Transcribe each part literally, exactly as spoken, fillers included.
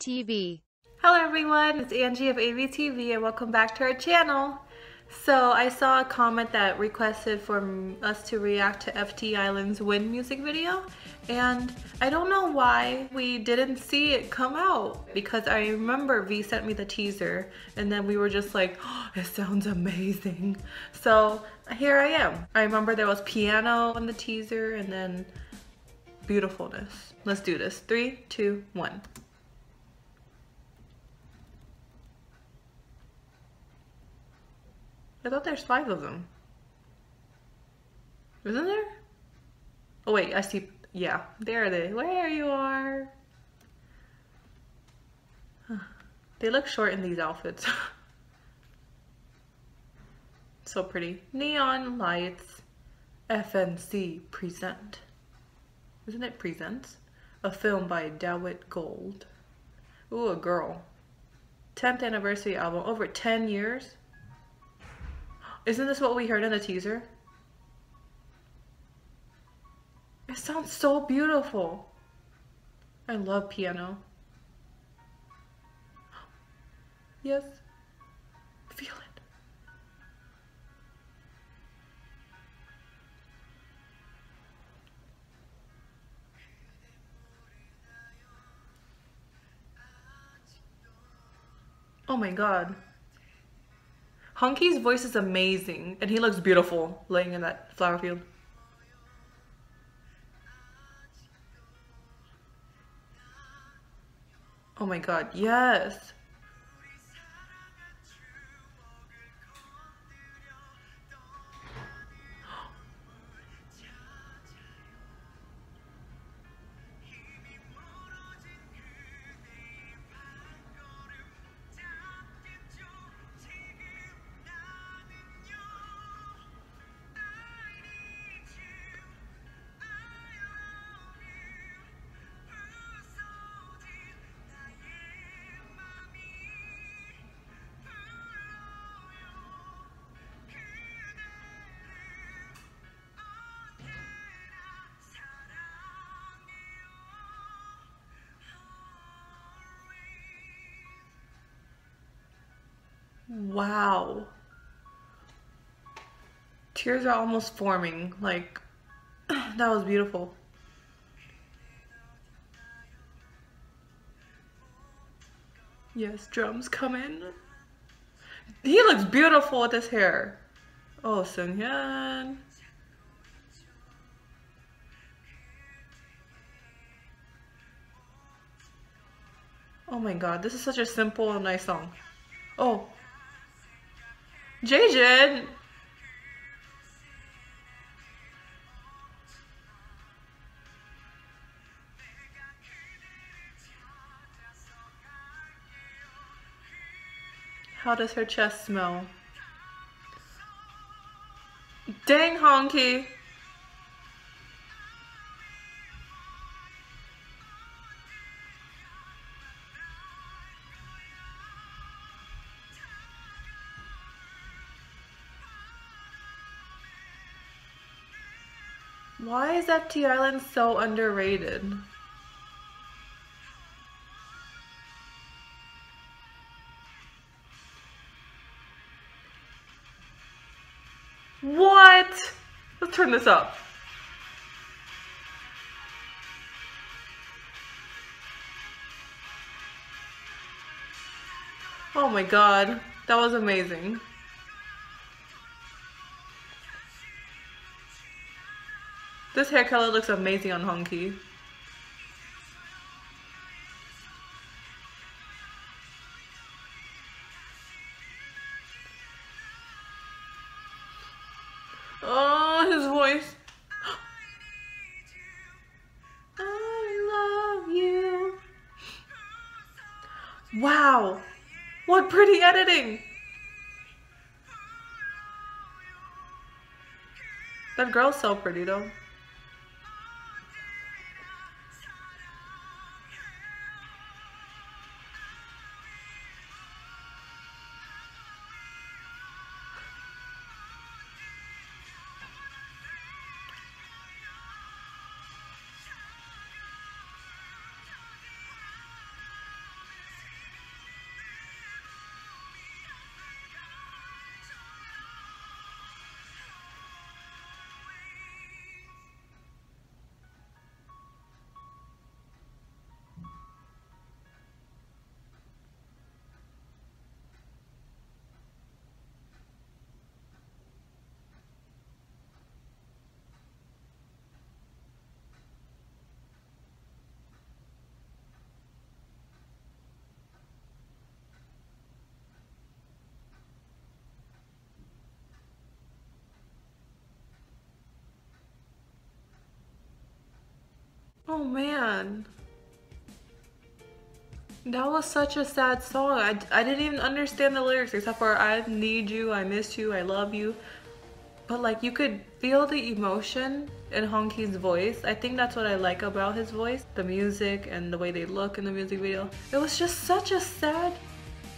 T V. Hello everyone, it's Angie of A V T V and welcome back to our channel. So I saw a comment that requested for us to react to F T Island's Win music video, and I don't know why we didn't see it come out, because I remember V sent me the teaser and then we were just like, oh, it sounds amazing. So here I am. I remember there was piano on the teaser and then beautifulness. Let's do this. Three, two, one. I thought there's five of them. Isn't there? Oh wait, I see. Yeah, there they. Where you are. Huh. They look short in these outfits. So pretty. Neon lights. F N C present. Isn't it presents? A film by Dawit Gold. Ooh, a girl. tenth anniversary album. Over ten years. Isn't this what we heard in the teaser? It sounds so beautiful. I love piano. Yes. Feel it. Oh my god. Honki's voice is amazing, and he looks beautiful laying in that flower field. Oh my god, yes! Wow. Tears are almost forming. Like, that was beautiful. Yes, drums come in. He looks beautiful with his hair. Oh, Seunghyun. Oh my god, this is such a simple and nice song. Oh. Jaejin! How does her chest smell? Dang, Honki! Why is F T Island so underrated? What? Let's turn this up. Oh my god, that was amazing. This hair color looks amazing on Honki. Oh, his voice. I love you. Wow, what pretty editing. That girl's so pretty though. Oh man, that was such a sad song. I, I didn't even understand the lyrics except for I need you, I miss you, I love you. But like you could feel the emotion in Honki's voice. I think that's what I like about his voice. The music and the way they look in the music video. It was just such a sad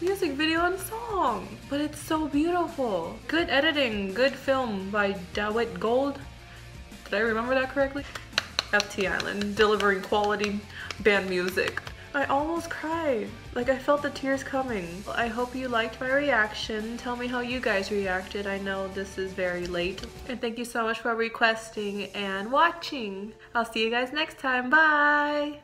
music video and song. But it's so beautiful. Good editing, good film by Dawit Gold. Did I remember that correctly? F T Island, delivering quality band music. I almost cried. Like I felt the tears coming. I hope you liked my reaction. Tell me how you guys reacted. I know this is very late. And thank you so much for requesting and watching. I'll see you guys next time. Bye!